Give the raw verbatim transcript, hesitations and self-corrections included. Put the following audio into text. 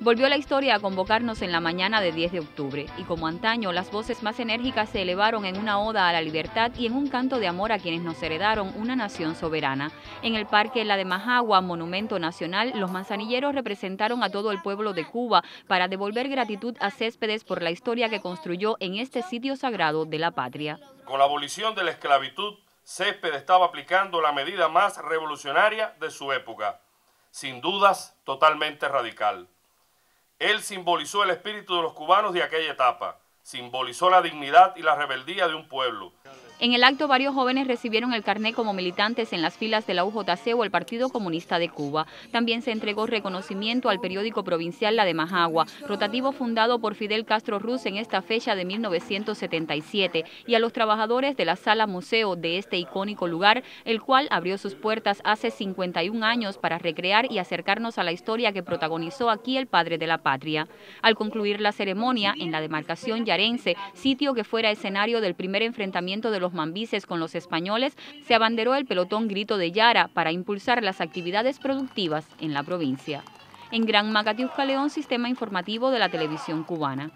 Volvió la historia a convocarnos en la mañana de diez de octubre y como antaño las voces más enérgicas se elevaron en una oda a la libertad y en un canto de amor a quienes nos heredaron una nación soberana. En el Parque La Demajagua, Monumento Nacional, los manzanilleros representaron a todo el pueblo de Cuba para devolver gratitud a Céspedes por la historia que construyó en este sitio sagrado de la patria. Con la abolición de la esclavitud, Céspedes estaba aplicando la medida más revolucionaria de su época, sin dudas totalmente radical. Él simbolizó el espíritu de los cubanos de aquella etapa, simbolizó la dignidad y la rebeldía de un pueblo. En el acto varios jóvenes recibieron el carné como militantes en las filas de la U J C o el Partido Comunista de Cuba. También se entregó reconocimiento al periódico provincial La Demajagua, rotativo fundado por Fidel Castro Ruz en esta fecha de mil novecientos setenta y siete, y a los trabajadores de la sala museo de este icónico lugar, el cual abrió sus puertas hace cincuenta y un años para recrear y acercarnos a la historia que protagonizó aquí el padre de la patria. Al concluir la ceremonia, en la demarcación Yarense, sitio que fuera escenario del primer enfrentamiento de los mambises con los españoles, se abanderó el pelotón Grito de Yara para impulsar las actividades productivas en la provincia. En Gran Macatiusca León, Sistema Informativo de la Televisión Cubana.